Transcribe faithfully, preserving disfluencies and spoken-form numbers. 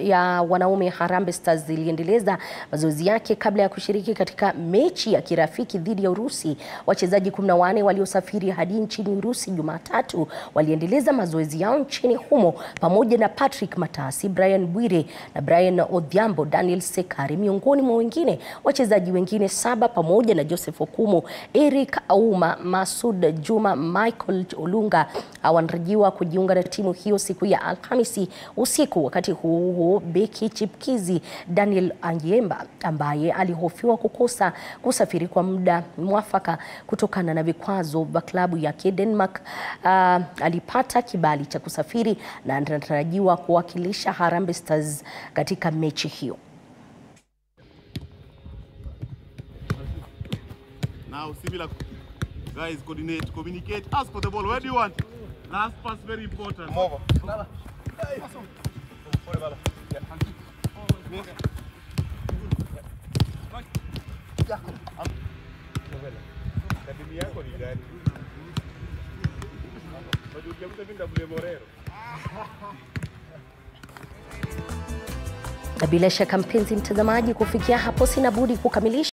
ya wanaume Harambee Stars ziliendeleza mazoezi yake kabla ya kushiriki katika mechi ya kirafiki dhidi ya Urusi. Wachezaji kumi na nne waliosafiri hadi nchini Urusi Jumatatu waliendeleza mazoezi yao nchini humo pamoja na Patrick Matasi, Brian Bwire na Brian Odhiambo, Daniel Sekari miongoni mwa wengine. Wachezaji wengine saba pamoja na Joseph Okumo, Eric Auma, Masud Juma, Michael Olunga wanatarajiwa kujiunga na timu hiyo siku ya Alhamisi usiku. Wakati huu beki chipkizi Daniel Ngiemba, ambaye alihofiwa kukosa kusafiri kwa muda mwafaka kutokana na vikwazo vya klabu ya Denmark, uh, alipata kibali cha kusafiri na anatarajiwa kuwakilisha Harambee Stars katika mechi hiyo. Now similar guys coordinate, communicate, ask for the ball. Where do you want? Last pass very important. Move. Bila shaka mpenzi mtazamaji, kufikia hapo sina budi kukamilisha